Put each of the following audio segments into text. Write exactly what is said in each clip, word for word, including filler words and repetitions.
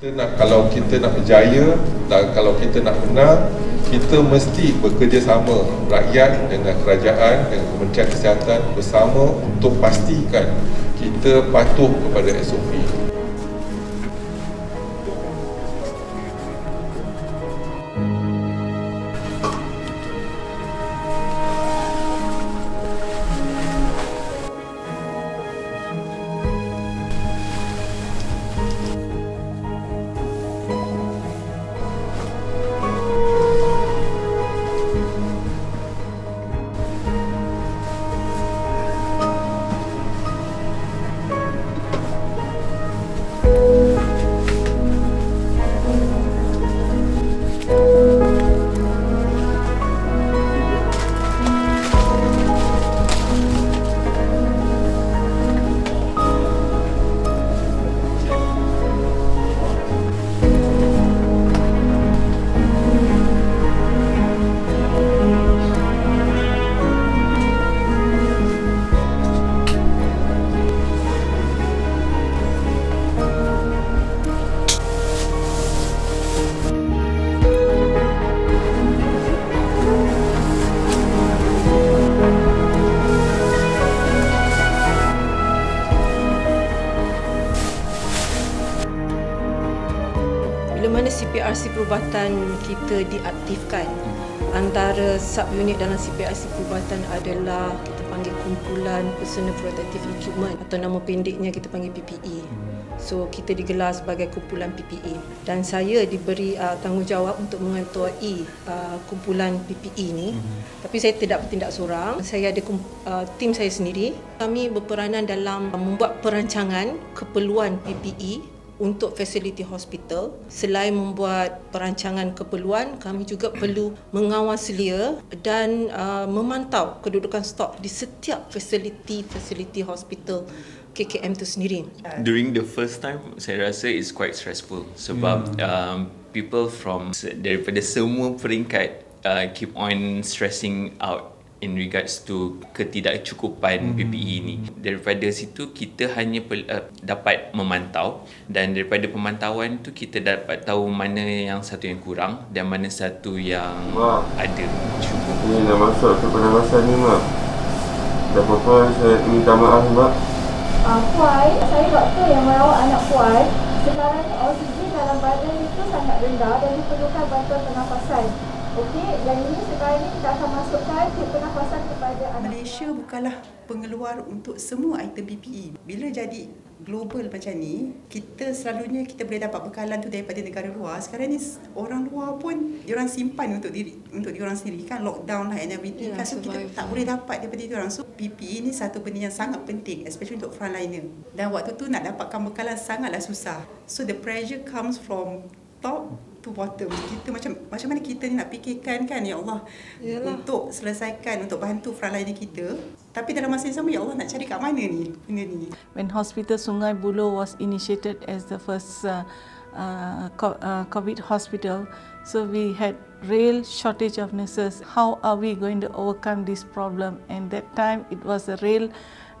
Kita nak, kalau kita nak berjaya dan kalau kita nak menang, kita mesti bekerjasama rakyat dengan kerajaan, dengan Kementerian Kesihatan bersama untuk pastikan kita patuh kepada S O P. C P R C perubatan kita diaktifkan, antara subunit dalam C P R C perubatan adalah kita panggil kumpulan personal protective equipment atau nama pendeknya kita panggil P P E. So kita digelar sebagai kumpulan P P E dan saya diberi uh, tanggungjawab untuk mengetuai uh, kumpulan P P E ni. Mm-hmm. Tapi saya tidak bertindak seorang. Saya ada uh, tim saya sendiri. Kami berperanan dalam membuat perancangan keperluan P P E untuk fasiliti hospital. Selain membuat perancangan keperluan, kami juga perlu mengawal selia dan uh, memantau kedudukan stok di setiap fasiliti-fasiliti hospital K K M itu sendiri. During the first time, saya rasa it's quite stressful sebab hmm. um, people from daripada semua peringkat uh, keep on stressing out in regards to ketidakcukupan P P E ini. Daripada situ kita hanya pel, uh, dapat memantau, dan daripada pemantauan tu kita dapat tahu mana yang satu yang kurang dan mana satu yang mak, ada cukup. Ini dah masuk ke penambasan ni mak. Dah apa-apa saya minta maaf mak. Uh, puai, saya doktor yang merawat anak puai. Sekarang ni oksigen dalam badan itu sangat rendah dan diperlukan bantuan pernafasan. Okey, dan ini sekarang ini kita akan masukkan tip pernafasan kepada anak. Malaysia bukanlah pengeluar untuk semua item P P E. Bila jadi global macam ni, kita selalunya kita boleh dapat bekalan tu daripada negara luar. Sekarang ni orang luar pun diorang simpan untuk diri untuk diorang sendiri kan, lockdown lah and everything yeah, kan, so survive. Kita tak boleh dapat daripada diorang. So P P E ni satu benda yang sangat penting, especially untuk frontliner. Dan waktu tu nak dapatkan bekalan sangatlah susah. So the pressure comes from top to bottom. Kita macam macam mana kita ni nak fikirkan kan, ya Allah. Yalah. Untuk selesaikan, untuk bantu frontliner kita, tapi dalam masa yang sama ya Allah nak cari kat mana ni benda ni. When Hospital Sungai Buloh was initiated as the first uh, uh, COVID hospital, so we had real shortage of nurses. How are we going to overcome this problem? And that time it was a real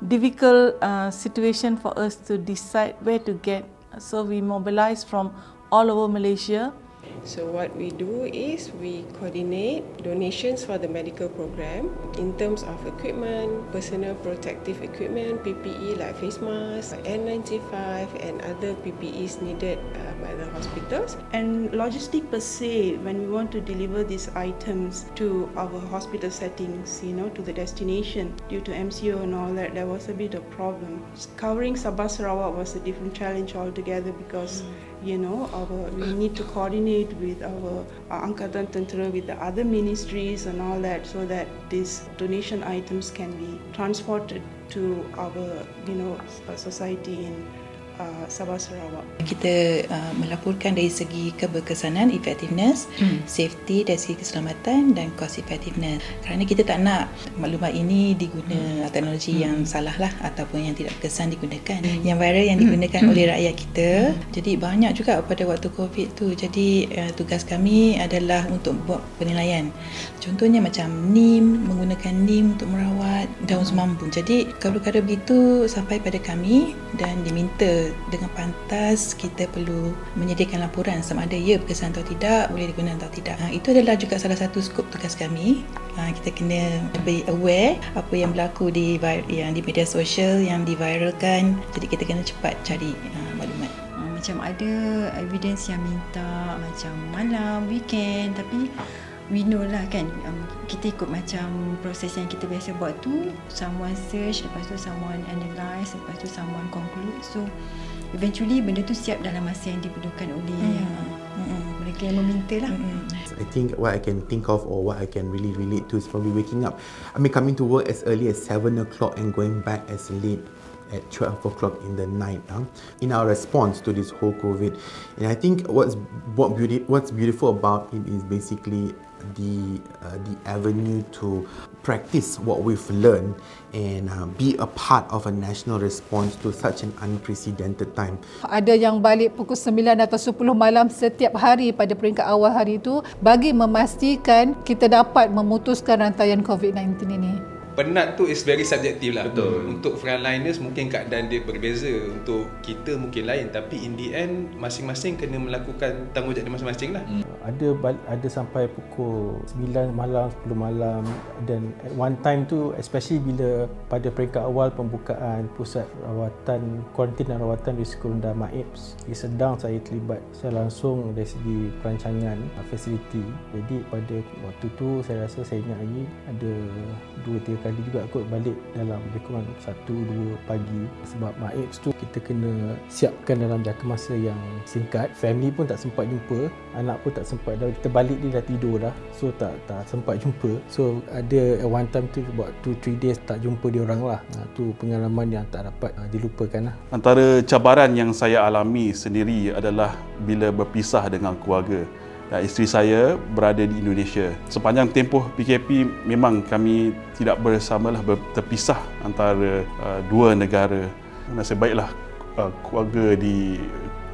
difficult uh, situation for us to decide where to get. So we mobilized from all over Malaysia. So what we do is we coordinate donations for the medical program in terms of equipment, personal protective equipment, P P E like face masks, N ninety-five and other P P Es needed uh, by the hospitals. And logistic per se, when we want to deliver these items to our hospital settings, you know, to the destination, due to M C O and all that, there was a bit of problem. Covering Sabah Sarawak was a different challenge altogether because, you know, our, we need to coordinate with our uh, Angkatan Tentera, with the other ministries and all that, so that these donation items can be transported to our, you know, society in Uh, Sabah Sarawak. Kita uh, melaporkan dari segi keberkesanan, effectiveness, mm. safety dari segi keselamatan dan cost effectiveness. Kerana kita tak nak maklumat ini diguna mm. teknologi mm. yang salah lah ataupun yang tidak berkesan digunakan. Mm. Yang viral yang digunakan mm. oleh rakyat kita. Mm. Jadi banyak juga pada waktu COVID tu. Jadi uh, tugas kami adalah untuk buat penilaian. Contohnya macam N I M, menggunakan N I M untuk merawat daun semampu. Jadi kalau perkara begitu sampai pada kami dan diminta dengan pantas kita perlu menyediakan laporan sama ada ia berkesan atau tidak, boleh digunakan atau tidak. Ha, itu adalah juga salah satu skop tugas kami. Ha, kita kena lebih aware apa yang berlaku di yang di media sosial yang diviralkan. Jadi kita kena cepat cari ha, maklumat. Ha, macam ada evidence yang minta macam malam, weekend, tapi we know lah kan, um, kita ikut macam proses yang kita biasa buat tu, someone search, lepas tu someone analyse, lepas tu someone conclude. So eventually benda tu siap dalam masa yang diperlukan oleh mm-hmm. uh, mereka yang meminta lah. Mm-hmm. I think what I can think of or what I can really relate to is probably waking up. I mean coming to work as early as seven o'clock and going back as late at twelve o'clock in the night, huh? In our response to this whole COVID. And I think what's what beauty, what's beautiful about it is basically the uh, the avenue to practice what we've learned and uh, be a part of a national response to such an unprecedented time. Ada yang balik pukul sembilan atau sepuluh malam setiap hari pada peringkat awal hari itu bagi memastikan kita dapat memutuskan rantaian COVID nineteen ini. Penat tu is very subjective lah. Betul. Untuk frontliners mungkin keadaan dia berbeza, untuk kita mungkin lain, tapi in the end masing-masing kena melakukan tanggungjawab dia masing-masing lah. Hmm. Ada ada sampai pukul sembilan malam, sepuluh malam dan at one time tu, especially bila pada peringkat awal pembukaan pusat rawatan kuarantin dan rawatan risiko rendah M A E P S di Sedang, saya terlibat saya langsung dari segi perancangan fasiliti. Jadi pada waktu tu saya rasa saya ingat lagi ada dua tiga kali juga aku balik dalam lekuan satu dua pagi sebab M A E P S tu kita kena siapkan dalam jangka masa yang singkat. Family pun tak sempat jumpa, anak pun tak sempat, dah kita balik dia dah tidur dah, so tak tak sempat jumpa. So ada one time tu buat two three days tak jumpa dia orang lah. Ha, tu pengalaman yang tak dapat ha, dilupakan lah. Antara cabaran yang saya alami sendiri adalah bila berpisah dengan keluarga. Isteri saya berada di Indonesia. Sepanjang tempoh P K P memang kami tidak bersamalah, terpisah antara uh, dua negara. Nasib baiklah uh, keluarga di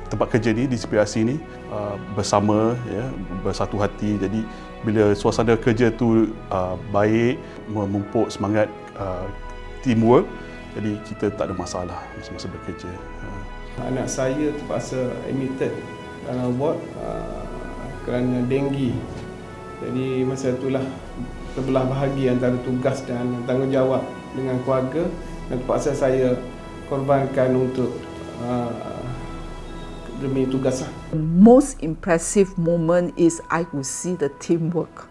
tempat kerja ni, di C P R C ni uh, bersama, ya, bersatu hati. Jadi bila suasana kerja tu uh, baik, memupuk semangat uh, teamwork, jadi kita tak ada masalah masa-masa bekerja. Uh. Anak saya terpaksa admitted dalam ward uh, kerana denggi. Jadi masa itulah terbelah bahagi antara tugas dan tanggungjawab dengan keluarga dan terpaksa saya korbankan untuk uh, demi tugas. Most impressive moment is I could see the teamwork.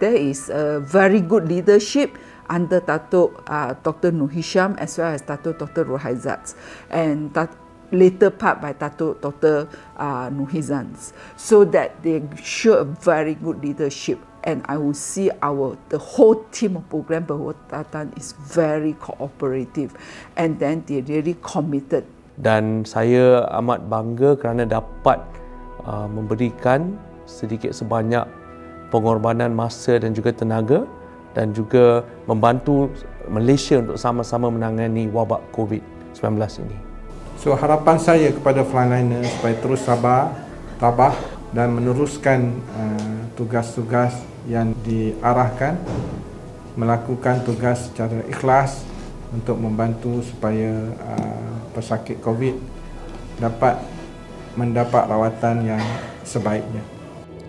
There is a very good leadership under Dato' uh, Doctor Noor Hisham as well as Dato' Doctor Rohizadz and Dato' later part by Dato' Doctor uh, Nuhizans, so that they show a very good leadership. And I will see our the whole team of program perkhidmatan is very cooperative, and then they really committed. Dan saya amat bangga kerana dapat uh, memberikan sedikit sebanyak pengorbanan masa dan juga tenaga dan juga membantu Malaysia untuk sama-sama menangani wabak COVID nineteen ini. So harapan saya kepada frontliners supaya terus sabar, tabah dan meneruskan tugas-tugas uh, yang diarahkan, melakukan tugas secara ikhlas untuk membantu supaya uh, pesakit COVID dapat mendapat rawatan yang sebaiknya.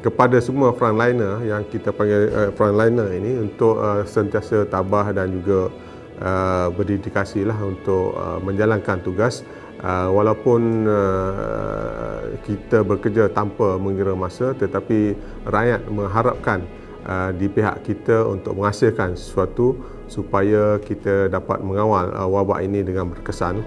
Kepada semua frontliner yang kita panggil uh, frontliner ini untuk uh, sentiasa tabah dan juga uh, berdedikasilah untuk uh, menjalankan tugas. Uh, walaupun uh, kita bekerja tanpa mengira masa, tetapi rakyat mengharapkan uh, di pihak kita untuk menghasilkan sesuatu supaya kita dapat mengawal uh, wabak ini dengan berkesan.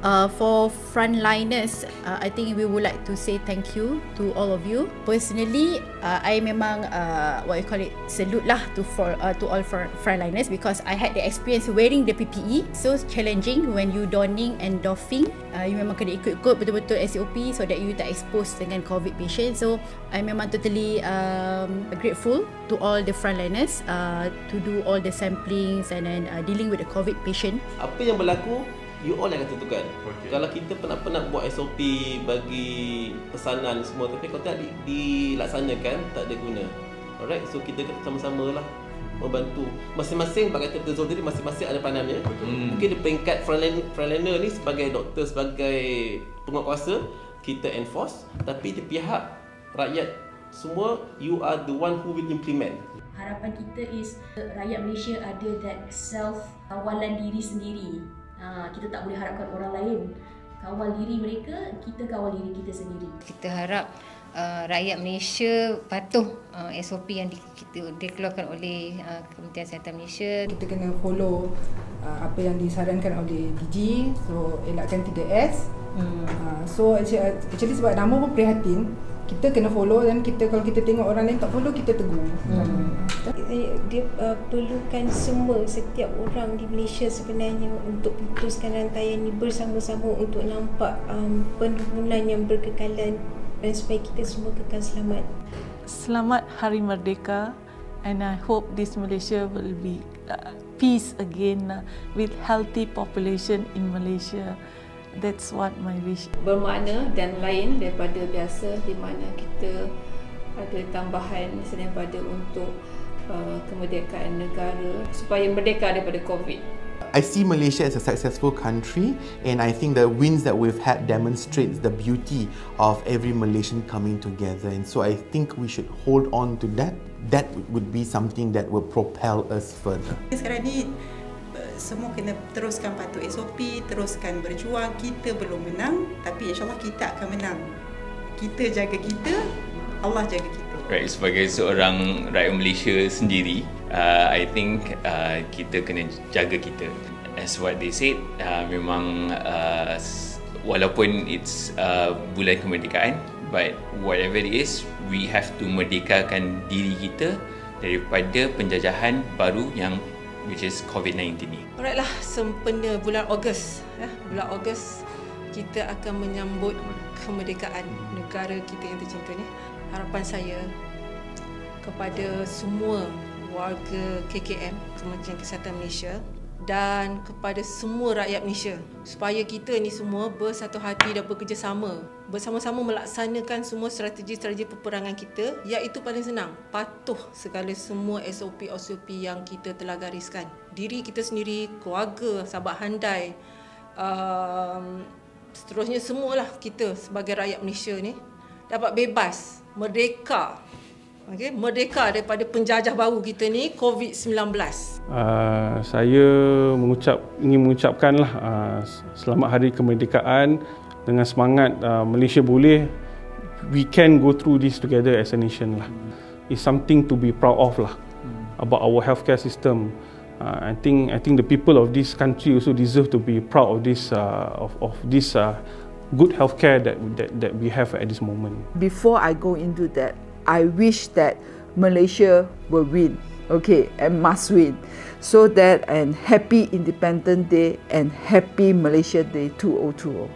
Uh, for frontliners, uh, I think we would like to say thank you to all of you. Personally, uh, I memang uh, what you call it, salute lah to for uh, to all frontliners because I had the experience wearing the P P E. So challenging when you donning and doffing. Uh, you memang kena ikut-ikut betul-betul S O P so that you tak expose dengan COVID patient. So I memang totally um, grateful to all the frontliners uh, to do all the samplings and then uh, dealing with the COVID patient. Apa yang berlaku? You all yang tentukan. Okay. Kalau kita penat-penat buat S O P, bagi pesanan semua, tapi kalau tak di, dilaksanakan, tak ada guna. Alright, so kita sama-sama lah membantu. Masing-masing bagi doktor Zul tadi masing-masing ada pandangannya. Hmm. Mungkin di peringkat frontliner ni sebagai doktor, sebagai penguatkuasa kita enforce, tapi di pihak rakyat semua, you are the one who will implement. Harapan kita is rakyat Malaysia ada that self kawalan diri sendiri. Ha, kita tak boleh harapkan orang lain kawal diri mereka, kita kawal diri kita sendiri. Kita harap uh, rakyat Malaysia patuh uh, S O P yang di, kita, dikeluarkan oleh uh, Kementerian Kesihatan Malaysia. Kita kena follow uh, apa yang disarankan oleh D G, so elakkan tiga S. Hmm. Uh, so actually, actually sebab nama pun prihatin, kita kena follow, dan kita kalau kita tengok orang lain tak follow, kita tegur. Hmm. Dia uh, perlukan semua, setiap orang di Malaysia sebenarnya untuk putuskan rantaian ini bersama-sama untuk nampak um, penurunan yang berkekalan dan supaya kita semua kekal selamat. Selamat Hari Merdeka, and I hope this Malaysia will be uh, peace again uh, with healthy population in Malaysia. That's what my wish. Bermakna dan lain daripada biasa, di mana kita ada tambahan selain daripada untuk uh, kemerdekaan negara supaya merdeka daripada COVID. I see Malaysia as a successful country, and I think the wins that we've had demonstrates the beauty of every Malaysian coming together, and so I think we should hold on to that. That would be something that will propel us further. Sekarang ni semua kena teruskan patuh S O P, teruskan berjuang. Kita belum menang, tapi insyaAllah kita akan menang. Kita jaga kita, Allah jaga kita. Right, sebagai seorang rakyat Malaysia sendiri, uh, I think uh, kita kena jaga kita. As what they said, uh, memang uh, walaupun it's uh, bulan kemerdekaan, but whatever it is, we have to merdekakan diri kita daripada penjajahan baru yang which is COVID nineteen ni. Alright lah, sempena bulan Ogos. Ya, bulan Ogos kita akan menyambut kemerdekaan negara kita yang tercinta ni. Harapan saya kepada semua warga K K M, Kementerian Kesihatan Malaysia, dan kepada semua rakyat Malaysia supaya kita ni semua bersatu hati dan bekerjasama, bersama-sama melaksanakan semua strategi-strategi peperangan kita, iaitu paling senang, patuh segala semua S O P S O P yang kita telah gariskan. Diri kita sendiri, keluarga, sahabat handai, um, seterusnya semualah kita sebagai rakyat Malaysia ni dapat bebas, merdeka. Okay, merdeka daripada penjajah baru kita ni, COVID nineteen. Uh, saya mengucap, ingin mengucapkanlah uh, selamat Hari Kemerdekaan dengan semangat uh, Malaysia boleh, we can go through this together as a nation lah. It's something to be proud of lah, about our healthcare system. Uh, I think I think the people of this country also deserve to be proud of this uh, of of this uh, good healthcare that that that we have at this moment. Before I go into that, I wish that Malaysia will win, okay, and must win, so that and happy Independence Day and happy Malaysia Day dua ribu dua puluh.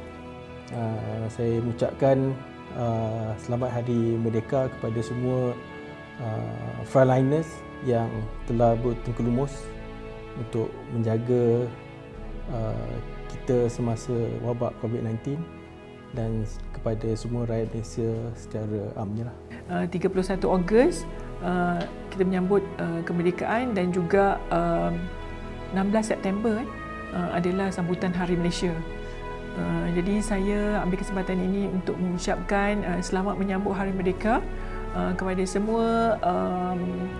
Uh, saya mengucapkan uh, selamat Hari Merdeka kepada semua uh, frontliners yang telah bertengkelumus untuk menjaga uh, kita semasa wabak COVID nineteen. Dan kepada semua rakyat Malaysia secara amnya lah. tiga puluh satu Ogos uh, kita menyambut uh, kemerdekaan, dan juga uh, enam belas September uh, adalah sambutan Hari Malaysia. Uh, jadi saya ambil kesempatan ini untuk mengucapkan uh, selamat menyambut Hari Merdeka uh, kepada semua um,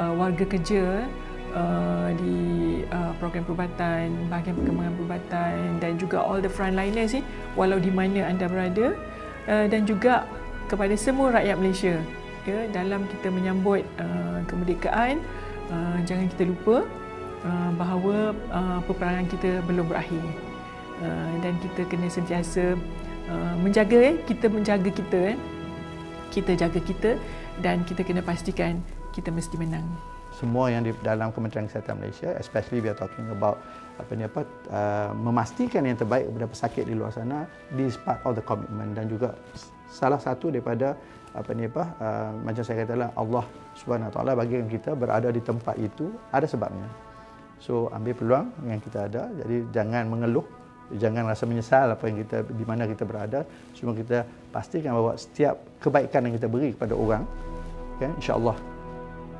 uh, warga kerja Uh, di uh, program perubatan, bahagian perkembangan perubatan, dan juga all the frontliners ni, walau di mana anda berada, uh, dan juga kepada semua rakyat Malaysia, ya, dalam kita menyambut uh, kemerdekaan, uh, jangan kita lupa uh, bahawa uh, peperangan kita belum berakhir, uh, dan kita kena sentiasa uh, menjaga, eh? kita menjaga kita eh? kita jaga kita, dan kita kena pastikan kita mesti menang. Semua yang di dalam Kementerian Kesihatan Malaysia, especially we are talking about apa ni apa uh, memastikan yang terbaik kepada pesakit di luar sana, this part of the commitment, dan juga salah satu daripada apa ni apa uh, macam saya katalah, Allah Subhanahu Wa Taala bagi kita berada di tempat itu ada sebabnya. So ambil peluang yang kita ada, jadi jangan mengeluh, jangan rasa menyesal apa yang kita, di mana kita berada. Cuma kita pastikan bahawa setiap kebaikan yang kita beri kepada orang, kan, insya-Allah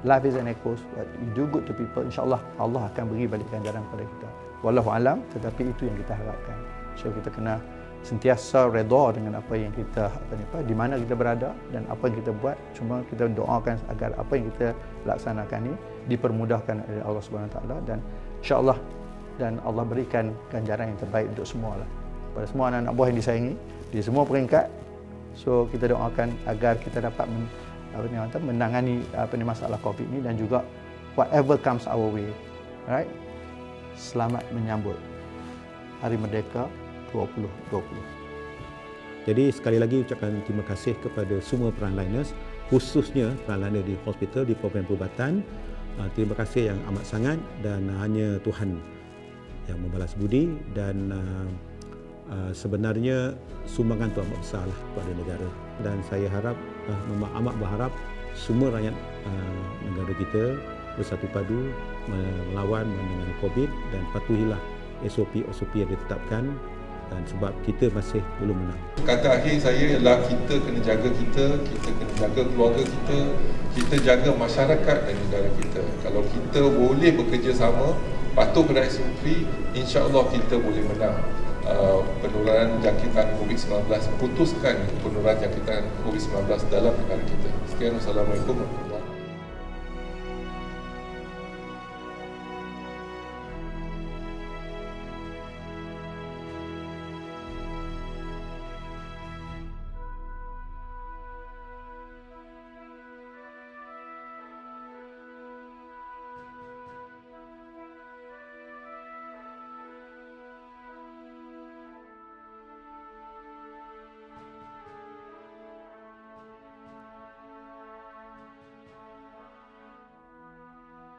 Life is an echo. What you do good to people, insyaAllah Allah akan beri balik ganjaran kepada kita. Wallahu alam, tetapi itu yang kita harapkan. So kita kena sentiasa redha dengan apa yang kita apa ni apa di mana kita berada dan apa yang kita buat. Cuma kita doakan agar apa yang kita laksanakan ini dipermudahkan oleh Allah Subhanahu Wa Taala, dan insyaAllah dan Allah berikan ganjaran yang terbaik untuk semua lah. Pada semua anak-anak buah yang disayangi di semua peringkat. So kita doakan agar kita dapat men, apa ni, menangani apa ni, masalah COVID ni, dan juga whatever comes our way, right? Selamat menyambut Hari Merdeka dua ribu dua puluh. Jadi sekali lagi ucapkan terima kasih kepada semua frontliners, khususnya frontliners di hospital, di program perubatan. Terima kasih yang amat sangat, dan hanya Tuhan yang membalas budi, dan Uh, sebenarnya sumbangan itu amat besarlah kepada negara, dan saya harap uh, memang amat berharap semua rakyat uh, negara kita bersatu padu melawan dengan COVID, dan patuhilah S O P S O P yang ditetapkan, dan sebab kita masih belum menang. Kata akhir saya ialah kita kena jaga kita, kita kena jaga keluarga kita, kita jaga masyarakat dan negara kita. Kalau kita boleh bekerjasama, patuh pada S O P, insya-Allah kita boleh menang. Uh, penularan jangkitan COVID sembilan belas, putuskan penularan jangkitan COVID sembilan belas dalam negara kita. Sekian, Assalamualaikum warahmatullahi wabarakatuh.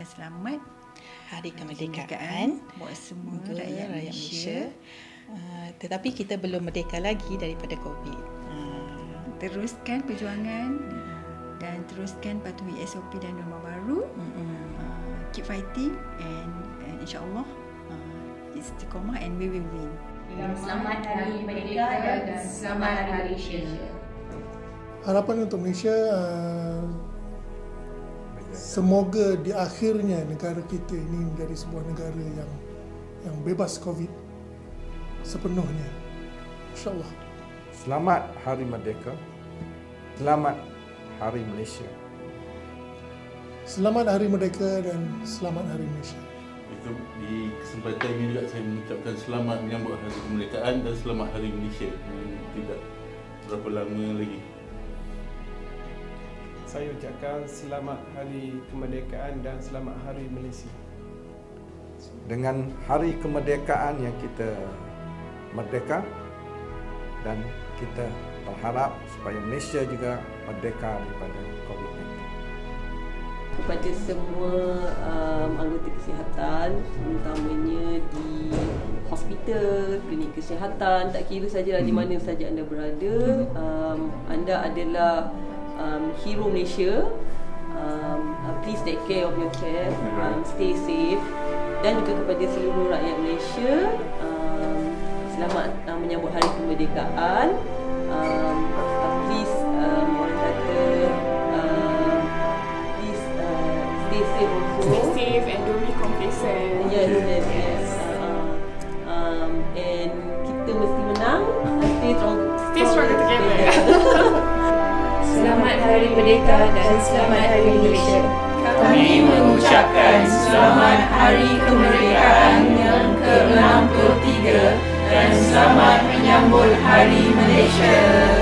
Selamat Hari Kemerdekaan buat semua rakyat Malaysia, Malaysia. Uh, tetapi kita belum merdeka lagi daripada COVID. Uh, teruskan perjuangan dan teruskan patuhi S O P dan norma baru. Uh, keep fighting, and, and insyaAllah uh, istiqamah, and we will win. Selamat Hari Merdeka dan selamat Hari Malaysia. Harapan untuk Malaysia, uh, semoga di akhirnya negara kita ini menjadi sebuah negara yang yang bebas COVID sepenuhnya. InsyaAllah. Selamat Hari Merdeka. Selamat Hari Malaysia. Selamat Hari Merdeka dan selamat Hari Malaysia. Di kesempatan ini juga saya mengucapkan selamat menyambut Hari Kemerdekaan dan selamat Hari Malaysia. Tidak berapa lama lagi. Saya ucapkan selamat Hari Kemerdekaan dan selamat Hari Malaysia. Dengan Hari Kemerdekaan yang kita merdeka, dan kita berharap supaya Malaysia juga merdeka daripada COVID sembilan belas. Kepada semua um, anggota kesihatan, terutamanya di hospital, klinik kesihatan, tak kira sajalah hmm. di mana saja anda berada, um, anda adalah Um, hero Malaysia. um, uh, Please take care of yourself, um, stay safe. Dan juga kepada seluruh rakyat Malaysia, um, selamat uh, menyambut Hari Kemerdekaan. um, uh, Please um, orang kata uh, Please uh, stay safe also. Stay safe and don't be complacent. Yes, yes, yes. uh, um, And kita mesti menang. uh, Stay strong, stay strong together. Selamat Hari Merdeka dan selamat Hari Malaysia. Kami mengucapkan selamat Hari Kemerdekaan yang ke enam puluh tiga dan selamat menyambut Hari Malaysia.